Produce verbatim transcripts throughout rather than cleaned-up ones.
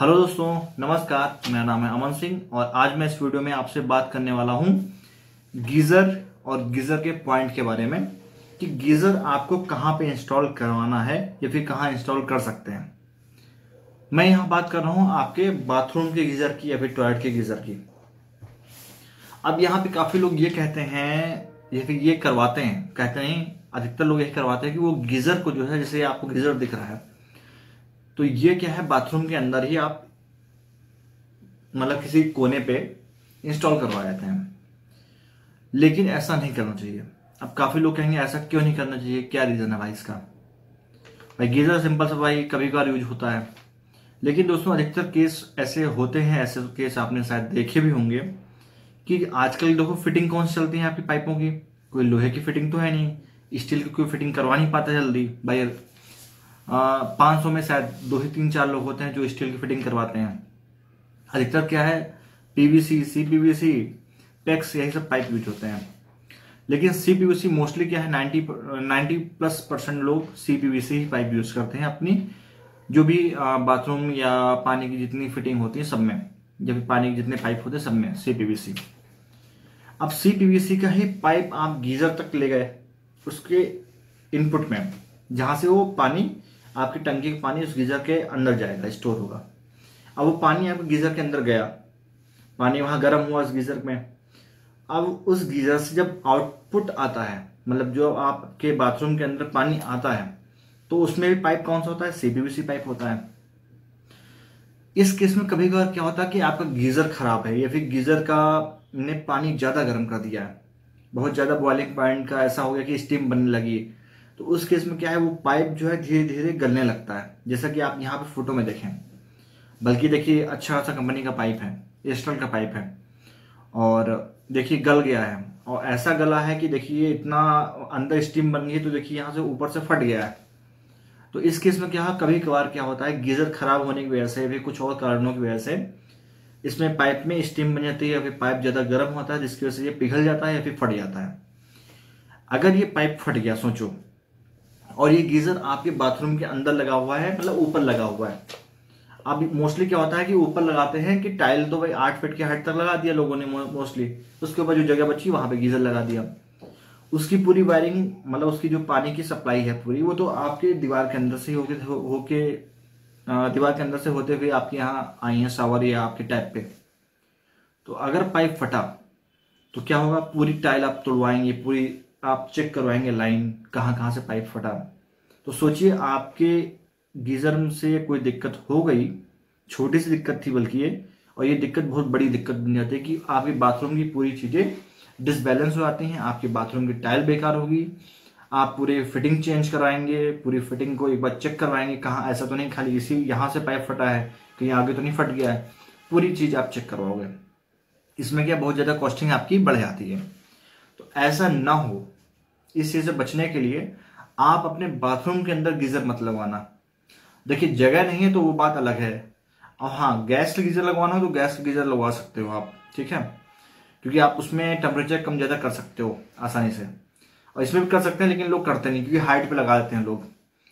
Hello दोस्तों नमस्कार, मेरा नाम है अमन सिंह और आज मैं इस वीडियो में आपसे बात करने वाला हूं गीजर और गीजर के पॉइंट के बारे में कि गीजर आपको कहां पे इंस्टॉल करवाना है या फिर कहां इंस्टॉल कर सकते हैं। मैं यहां बात कर रहा हूं आपके बाथरूम के गीजर की या फिर टॉयलेट के गीजर की। अब यहाँ पे काफी लोग ये कहते हैं या फिर ये करवाते हैं, कहते नहीं अधिकतर लोग यही करवाते हैं कि वो गीजर को जो है, जैसे आपको गीजर दिख रहा है तो ये क्या है, बाथरूम के अंदर ही आप मतलब किसी कोने पे इंस्टॉल करवा देते हैं। लेकिन ऐसा नहीं करना चाहिए। अब काफी लोग कहेंगे ऐसा क्यों नहीं करना चाहिए, क्या रीजन है भाई इसका? भाई गीजर सिंपल सा भाई कभी कभार यूज होता है, लेकिन दोस्तों अधिकतर केस ऐसे होते हैं, ऐसे केस आपने शायद देखे भी होंगे कि आजकल देखो फिटिंग कौन सी चलती है आपकी पाइपों की, कोई लोहे की फिटिंग तो है नहीं, स्टील की कोई फिटिंग करवा नहीं पाता जल्दी। भाई पाँच सौ में शायद दो ही तीन चार लोग होते हैं जो स्टील की फिटिंग करवाते हैं। अधिकतर क्या है पीवीसी, सीपीवीसी, पैक्स, यही सब पाइप यूज होते हैं। लेकिन सीपीवीसी मोस्टली क्या है नाइन्टी नाइन्टी प्लस परसेंट लोग सीपीवीसी पाइप यूज करते हैं अपनी जो भी बाथरूम या पानी की जितनी फिटिंग होती है सब में, जब पानी के जितने पाइप होते हैं सब में सीपीवीसी। अब सीपीवीसी का ही पाइप आप गीजर तक ले गए उसके इनपुट में, जहां से वो पानी आपकी टंकी का पानी उस गीजर के अंदर जाएगा, स्टोर होगा। अब वो पानी आपके गीजर के अंदर गया, पानी वहां गर्म हुआ उस गीजर में। अब उस गीजर से जब आउटपुट आता है, मतलब जो आपके बाथरूम के अंदर पानी आता है, तो उसमें भी पाइप कौन सा होता है, सीपीवीसी पाइप होता है। इस केस में कभी कभार क्या होता है कि आपका गीजर खराब है या फिर गीजर का ने पानी ज्यादा गर्म कर दिया है, बहुत ज्यादा बॉइलिंग पॉइंट का ऐसा हो गया कि स्टीम बनने लगी, तो उस केस में क्या है वो पाइप जो है धीरे धीरे गलने लगता है, जैसा कि आप यहाँ पे फोटो में देखें। बल्कि देखिए अच्छा खासा कंपनी का पाइप है, एस्ट्रल का पाइप है, और देखिए गल गया है, और ऐसा गला है कि देखिए इतना अंदर स्टीम बन गई, तो देखिए यहाँ से ऊपर से फट गया है। तो इस केस में क्या है कभी कभार क्या होता है गीजर खराब होने की वजह से या कुछ और कारणों की वजह से इसमें पाइप में स्टीम बन जाती है या फिर पाइप ज्यादा गर्म होता है, जिसकी वजह से ये पिघल जाता है या फिर फट जाता है। अगर ये पाइप फट गया सोचो, और ये गीजर आपके बाथरूम के अंदर लगा हुआ है, मतलब ऊपर लगा हुआ है। अब मोस्टली क्या होता है कि ऊपर लगाते हैं कि टाइल तो भाई आठ फीट के हाइट तक लगा दिया लोगों ने मोस्टली, उसके ऊपर जो जगह बची वहां पे गीजर लगा दिया। उसकी पूरी वायरिंग मतलब उसकी जो पानी की सप्लाई है पूरी, वो तो आपके दीवार के अंदर से होके होके दीवार के अंदर से होते हुए आपके यहाँ आई है शावर या आपके टैप पे। तो अगर पाइप फटा तो क्या होगा, पूरी टाइल आप तोड़वाएंगे, पूरी आप चेक करवाएंगे लाइन कहाँ कहाँ से पाइप फटा। तो सोचिए आपके गीजर से कोई दिक्कत हो गई, छोटी सी दिक्कत थी बल्कि ये, और ये दिक्कत बहुत बड़ी दिक्कत बन जाती है कि आपके बाथरूम की पूरी चीज़ें डिसबैलेंस हो जाती हैं, आपके बाथरूम की टाइल बेकार होगी, आप पूरे फिटिंग चेंज कराएंगे, पूरी फिटिंग को एक बार चेक करवाएंगे कहाँ ऐसा तो नहीं खाली इसी यहाँ से पाइप फटा है, कहीं आगे तो नहीं फट गया है, पूरी चीज़ आप चेक करवाओगे। इसमें क्या बहुत ज़्यादा कॉस्टिंग आपकी बढ़ जाती है। तो ऐसा ना हो, इस चीज़ से बचने के लिए आप अपने बाथरूम के अंदर गीज़र मत लगवाना। देखिए जगह नहीं है तो वो बात अलग है, और हाँ गैस का गीज़र लगवाना हो तो गैस का गीज़र लगवा सकते हो आप, ठीक है, क्योंकि आप उसमें टेम्परेचर कम ज़्यादा कर सकते हो आसानी से, और इसमें भी कर सकते हैं लेकिन लोग करते नहीं क्योंकि हाइट पे लगा देते हैं लोग।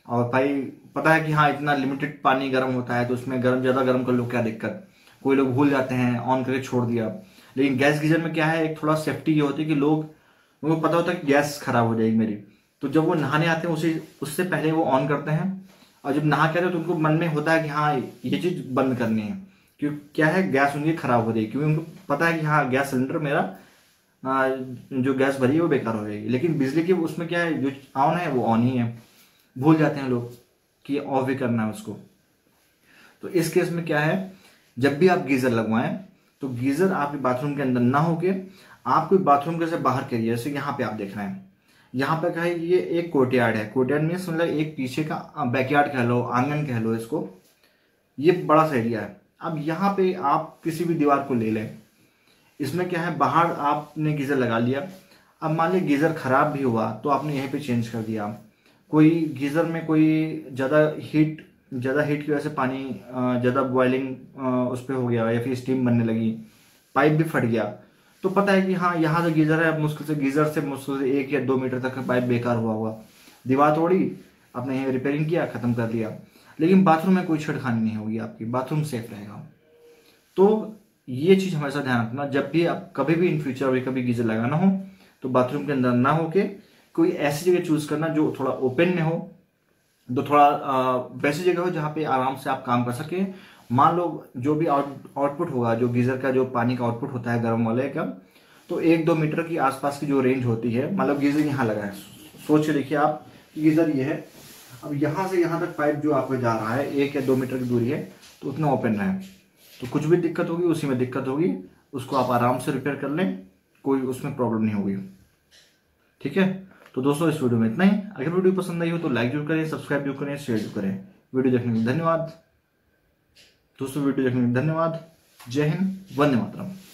और भाई पता है कि हाँ इतना लिमिटेड पानी गर्म होता है तो उसमें गर्म ज़्यादा गर्म कर लो, क्या दिक्कत, कोई लोग भूल जाते हैं ऑन करके छोड़ दिया। लेकिन गैस गीजर में क्या है एक थोड़ा सेफ्टी ये होती है कि लोग उनको पता होता है कि गैस खराब हो जाएगी मेरी, तो जब वो नहाने आते हैं उसे उससे पहले वो ऑन करते हैं, और जब नहा के आते हैं तो उनको मन में होता है कि हाँ ये चीज़ बंद करनी है, क्योंकि क्या है गैस उनकी खराब हो जाएगी, क्योंकि उनको पता है कि हाँ गैस सिलेंडर मेरा आ, जो गैस भरी है वो बेकार हो जाएगी। लेकिन बिजली के उसमें क्या है जो ऑन है वो ऑन ही है, भूल जाते हैं लोग कि ऑफ भी करना है उसको। तो इस केस में क्या है जब भी आप गीज़र लगवाएं तो गीज़र आपके बाथरूम के अंदर ना होके आपको बाथरूम के से बाहर के लिए, जैसे यहाँ पे आप देख रहे हैं, यहाँ पे क्या है ये एक कोर्टयार्ड है, कोर्टयार्ड में मतलब एक पीछे का बैकयार्ड कह लो, आंगन कह लो इसको, ये बड़ा सा एरिया है। अब यहाँ पे आप किसी भी दीवार को ले लें, इसमें क्या है बाहर आपने गीज़र लगा लिया, अब मान लीजिए गीज़र खराब भी हुआ तो आपने यहीं पे चेंज कर दिया, कोई गीज़र में कोई ज़्यादा हीट ज़्यादा हीट की वजह से पानी ज़्यादा बॉइलिंग उस पर हो गया या फिर स्टीम बनने लगी, पाइप भी फट गया, तो पता है कि हाँ यहाँ से गीज़र है, मुश्किल से गीज़र से मुश्किल से एक या दो मीटर तक का पाइप बेकार हुआ हुआ, दीवार तोड़ी आपने यहीं रिपेयरिंग किया, ख़त्म कर दिया। लेकिन बाथरूम में कोई छेड़खानी नहीं होगी, आपकी बाथरूम सेफ रहेगा। तो ये चीज़ हमेशा ध्यान रखना, जब भी आप कभी भी इन फ्यूचर अभी कभी गीजर लगाना हो तो बाथरूम के अंदर ना होके कोई ऐसी जगह चूज करना जो थोड़ा ओपन में हो, जो थोड़ा वैसी जगह हो जहाँ पे आराम से आप काम कर सके। मान लो जो भी आउटपुट होगा, जो गीजर का जो पानी का आउटपुट होता है गर्म वाले का, तो एक दो मीटर की आसपास की जो रेंज होती है, मतलब गीजर यहाँ लगा है, सोच के देखिए आप गीजर ये है, अब यहाँ से यहाँ तक पाइप जो आपको जा रहा है एक या दो मीटर की दूरी है, तो उतना ओपन रहे, तो कुछ भी दिक्कत होगी उसी में दिक्कत होगी, उसको आप आराम से रिपेयर कर लें, कोई उसमें प्रॉब्लम नहीं होगी। ठीक है, तो दोस्तों इस वीडियो में इतना ही। अगर वीडियो पसंद आई हो तो लाइक जरूर करें, सब्सक्राइब जरूर करें, शेयर जरूर करें। वीडियो देखने के लिए धन्यवाद दोस्तों, वीडियो देखने के लिए धन्यवाद। जय हिंद, वंदे मातरम।